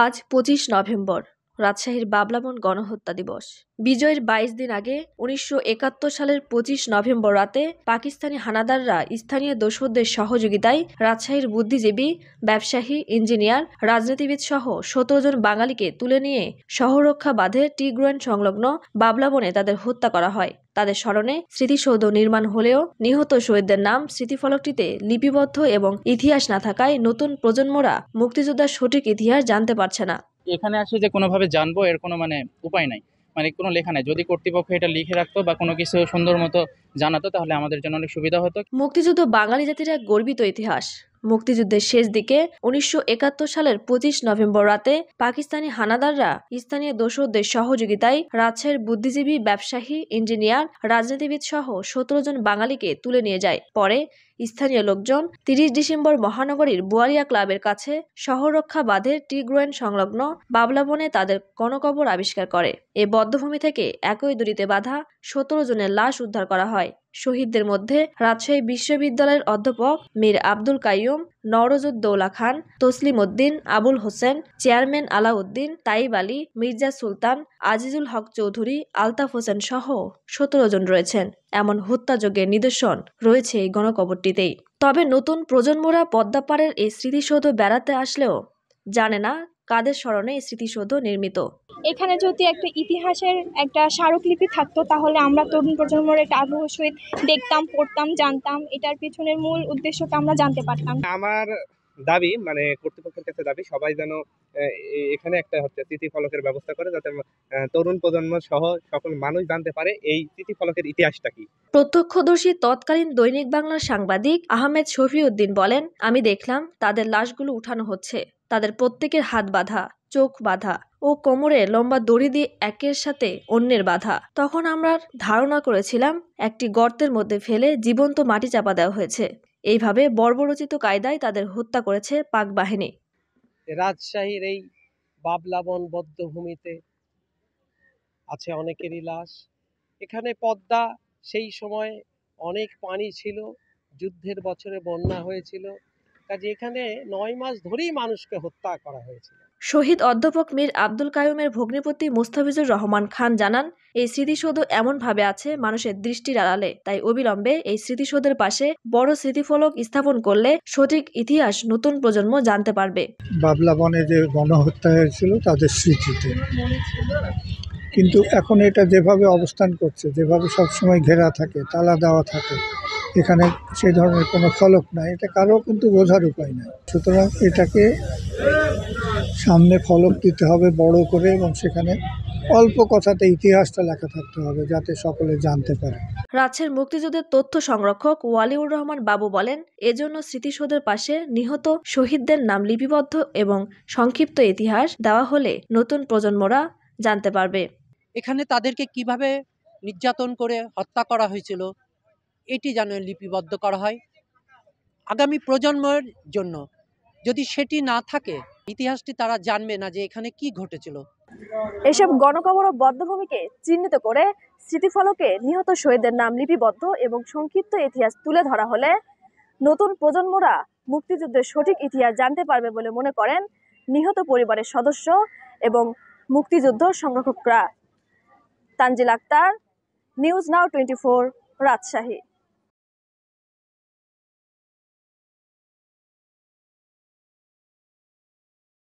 आज 25 नवेम्बर রাজশাহীর বাবলাবন গণহত্যা দিবস। বিজয়ের ২২ দিন আগে ১৯৭১ সালের ২৫ নভেম্বর রাতে পাকিস্তানি হানাদাররা স্থানীয় দস্যুদের সহযোগিতায় রাজশাহীর বুদ্ধিজীবী, ব্যবসায়ী, ইঞ্জিনিয়ার, রাজনীতিবিদ সহ ১৭ জন বাঙালিকে তুলে নিয়ে শহররক্ষা বাঁধে টি গ্রুয়েন সংলগ্ন বাবলাবনে তাদের হত্যা করা হয়। তাদের স্মরণে স্মৃতিসৌধ নির্মাণ হলেও নিহত শহীদদের নাম স্মৃতিফলকটিতে লিপিবদ্ধ এবং ইতিহাস না থাকায় নতুন প্রজন্মরা মুক্তিযোদ্ধার সঠিক ইতিহাস জানতে পারছে না। এখানে আসে যে কোনোভাবে জানবো এর কোনো উপায় নাই, কোনো লেখা নাই। যদি কর্তৃপক্ষ এটা লিখে রাখতো বা কোনো কিছু সুন্দর মতো জানাতো তাহলে আমাদের জন্য অনেক সুবিধা হতো। মুক্তিযুদ্ধ বাঙালি জাতির এক গর্বিত ইতিহাস। মুক্তিযুদ্ধের শেষ দিকে ১৯৭১ সালের ২৫ নভেম্বর রাতে পাকিস্তানি হানাদাররা স্থানীয় দস্যুদের সহযোগিতায় রাজশাহীর বুদ্ধিজীবী, ব্যবসায়ী, ইঞ্জিনিয়ার, রাজনীতিবিদ সহ ১৭ জন বাঙালিকে তুলে নিয়ে যায়। পরে স্থানীয় লোকজন ৩০ ডিসেম্বর মহানগরীর বুয়ারিয়া ক্লাবের কাছে শহররক্ষা বাঁধের টি গ্রুয়েন সংলগ্ন বাবলাবনে তাদের গণকবর আবিষ্কার করে। এ বদ্ধভূমি থেকে একই দূরিতে বাঁধা ১৭ জনের লাশ উদ্ধার করা হয়। শহীদদের মধ্যে রাজশাহী বিশ্ববিদ্যালয়ের অধ্যাপক মীর আব্দুল কাইয়ুম, নওরজউদ্দৌলা খান, তসলিমুদ্দিন, আবুল হোসেন, চেয়ারম্যান আলাউদ্দিন, তাইব আলী, মির্জা সুলতান, আজিজুল হক চৌধুরী, আলতাফ হোসেন সহ ১৭ জন রয়েছেন। এমন হত্যাযজ্ঞের নিদর্শন রয়েছে এই গণকবরটিতেই। তবে নতুন প্রজন্মরা পদ্মাপাড়ের এই স্মৃতিসৌধ বেড়াতে আসলেও জানে না কাদের স্মরণে এই স্মৃতিসৌধ নির্মিত। এখানে যদি একটা ইতিহাসের একটা স্মারকলিপি থাকতো তাহলে আমরা তরুণ প্রজন্মের একটা আগ্রহ সহিত দেখতাম, পড়তাম, জানতাম। এটার পেছনের মূল উদ্দেশ্যটা আমরা জানতে পারতাম। আমার দাবি, কর্তৃপক্ষের কাছে দাবি, সবাই যেন এখানে একটা স্মৃতিফলকের ব্যবস্থা করে যাতে তরুণ প্রজন্ম সহ সকল মানুষ জানতে পারে এই স্মৃতিফলকের ইতিহাসটা কি। প্রত্যক্ষদর্শী তৎকালীন দৈনিক বাংলার সাংবাদিক আহমেদ শফিউদ্দিন বলেন, আমি দেখলাম তাদের লাশগুলো উঠানো হচ্ছে। তাদের প্রত্যেকের হাত বাঁধা, চোখ বাঁধা ও কোমরে লম্বা দড়ি দিয়ে একের সাথে অন্যের বাঁধা। তখন আমরা ধারণা করেছিলাম একটি গর্তের মধ্যে ফেলে জীবন্ত মাটি চাপা দেওয়া হয়েছে। এইভাবে বর্বরোচিত কায়দায় তাদের হত্যা করেছে পাক বাহিনী। রাজশাহীর এই বাবলাবন বধ্যভূমিতে আছে অনেকেরই লাশ। এখানে পদ্মা, সেই সময় অনেক পানি ছিল, যুদ্ধের বছরে বন্যা হয়েছিল, কাজে এখানে ৯ মাস ধরেই মানুষকে হত্যা করা হয়েছিল। শহীদ অধ্যাপক মীর আব্দুল কাইয়ুমের ভগ্নিপতি মুস্তাফিজুর রহমান খান জানান, এই স্মৃতিসৌধ এমনভাবে আছে মানুষের দৃষ্টির আড়ালে। তাই অবিলম্বে এই স্মৃতিসৌধের পাশে বড় স্মৃতিফলক স্থাপন করলে সঠিক ইতিহাস নতুন প্রজন্ম জানতে পারবে। বাবলাবনে যে গণহত্যা হয়েছিল তাদের স্মৃতিতে, কিন্তু এখন এটা যেভাবে অবস্থান করছে, যেভাবে সবসময় ঘেরা থাকে, তালা দেওয়া থাকে, এখানে সেই ধরনের কোনো ফলক নাই। এটা কারো কিন্তু বোঝার উপায় নাই। সুতরাং এটাকে সামনে ফলক দিতে হবে বড় করে এবং সেখানে অল্প কথাতে ইতিহাসটা লেখা থাকতে হবে যাতে সকলে জানতে পারে। রাজশাহীর মুক্তিযুদ্ধের তথ্য সংরক্ষক ওয়ালিউর রহমান বাবু বলেন, এজন্য স্মৃতিসৌধের পাশে নিহত শহীদদের নাম লিপিবদ্ধ এবং সংক্ষিপ্ত ইতিহাস দেওয়া হলে নতুন প্রজন্মরা জানতে পারবে। এখানে তাদেরকে কিভাবে নির্যাতন করে হত্যা করা হয়েছিল এটি যেন লিপিবদ্ধ করা হয় আগামী প্রজন্মের জন্য। যদি সেটি না থাকে ইতিহাসটি তারা জানবে না যে এখানে কি ঘটেছিল। এসব গণকবর ও বদ্ধভূমিকে চিহ্নিত করে স্মৃতিফলকে নিহত শহীদদের নাম লিপিবদ্ধ এবং সংক্ষিপ্ত ইতিহাস তুলে ধরা হলে নতুন প্রজন্মরা মুক্তিযুদ্ধের সঠিক ইতিহাস জানতে পারবে বলে মনে করেন নিহত পরিবারের সদস্য এবং মুক্তিযুদ্ধ সংরক্ষকরা। Tanzil Akter, news now 24, Rajshahi.